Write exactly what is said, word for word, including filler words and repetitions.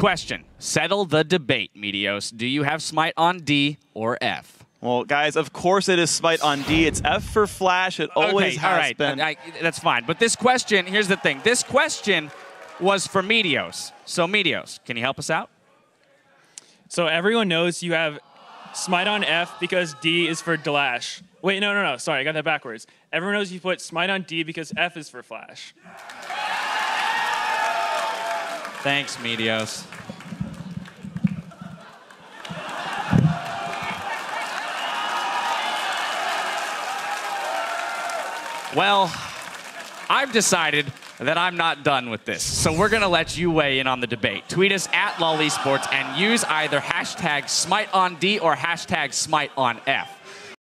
Question. Settle the debate, Meteos. Do you have Smite on D or F? Well, guys, of course it is Smite on D. It's F for Flash. It always okay, has all right. been. I, I, that's fine. But this question, here's the thing. This question was for Meteos. So, Meteos, can you help us out? So, everyone knows you have Smite on F because D is for Dlash. Wait, no, no, no. Sorry, I got that backwards. Everyone knows you put Smite on D because F is for Flash. Thanks, Meteos. Well, I've decided that I'm not done with this, so we're going to let you weigh in on the debate. Tweet us at LoLEsports and use either hashtag Smite on D or hashtag Smite on F.